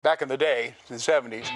Back in the day, in the 70s.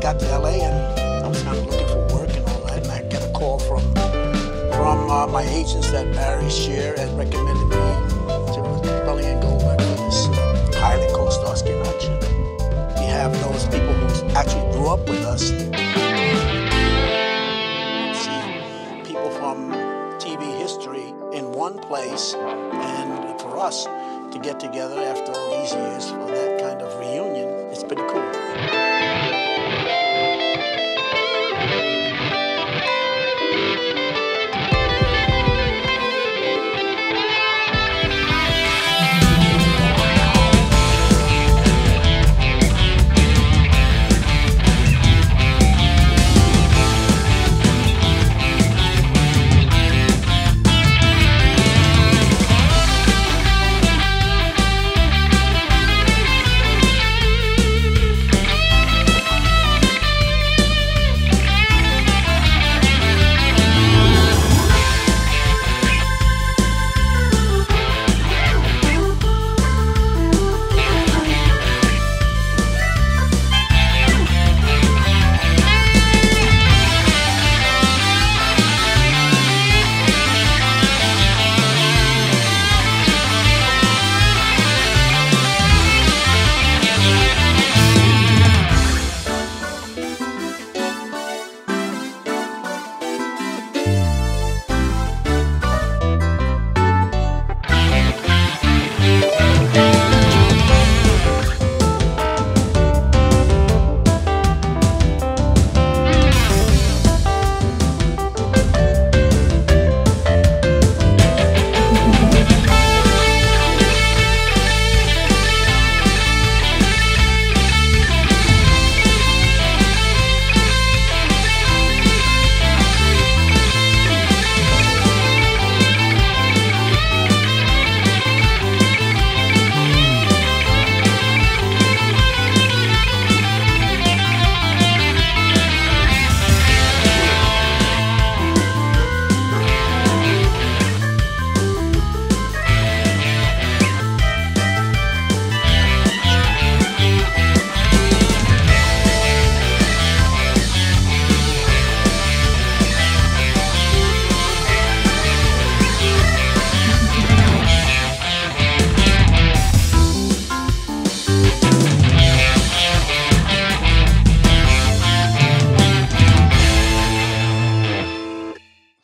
Got to LA and I was kind of looking for work and all that, and I got a call from my agents that Barry Shear had recommended me to Belly and Goldberg for this pilot called Starsky and Hutch. We have those people who actually grew up with us. See people from TV history in one place, and for us to get together after all these years for that kind of reunion, it's pretty cool.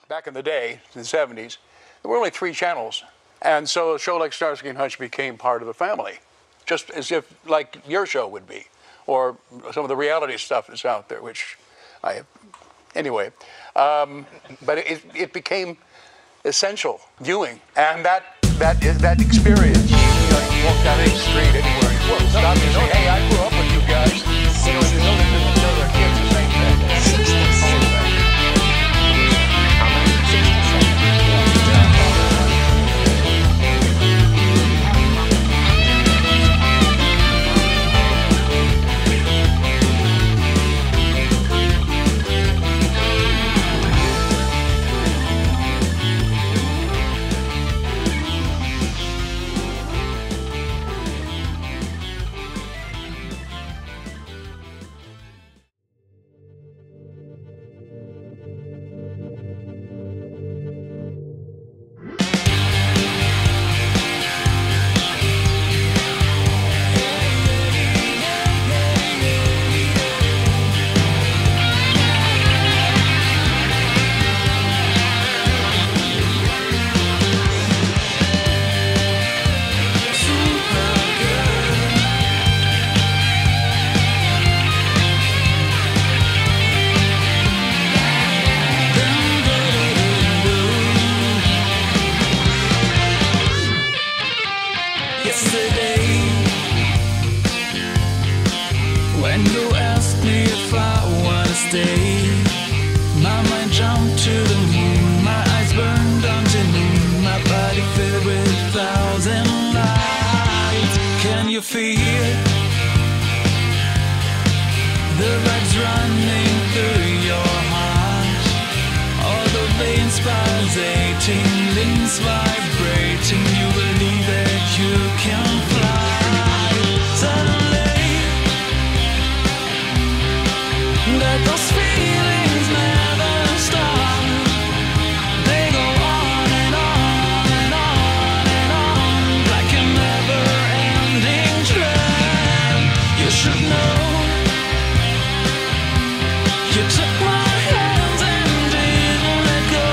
Back in the day, in the 70s, there were only 3 channels. And so a show like Starsky and Hutch became part of the family, just as if like your show would be, or some of the reality stuff that's out there, which I, anyway. But it became essential viewing. And that experience, you walk down any street anywhere you walk, stop and say, hey, I grew up with you guys. You know, they know that each other kids the same thing. day. My mind jumped to the moon, my eyes burned until noon, my body filled with 1,000 lights. Can you feel the vibes running through your heart? All the veins pulsating, limbs vibrating, you believe that you can fly. Suddenly, that those feelings never stop. They go on and on and on and on, like a never-ending dream. You should know. You took my hands and didn't let go.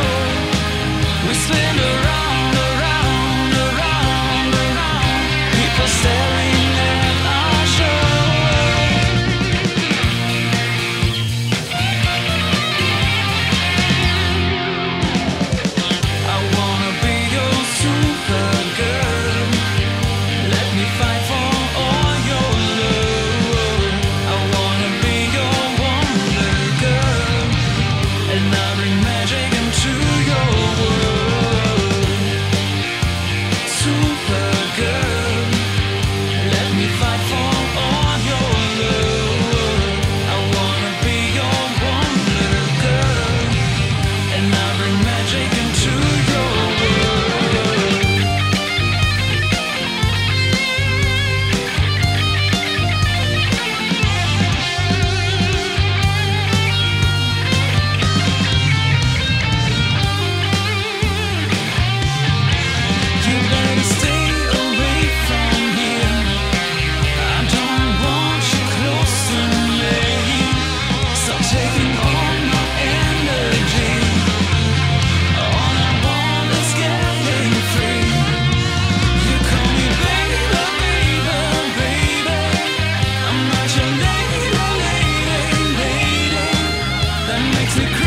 We spin around, around, around, around. People staring at our show. I wanna be your super girl. Let me fight for all your love. I wanna be your wonder girl, and I'll bring magic into your world. Super girl, let me fight for all your love. I wanna be your wonder girl, and I'll bring magic into your world. You better stay away from here. I don't want you close to me. Stop taking all my energy. All I want is getting free. You call me baby, baby, baby. I'm not your lady, lady, lady. That makes me crazy.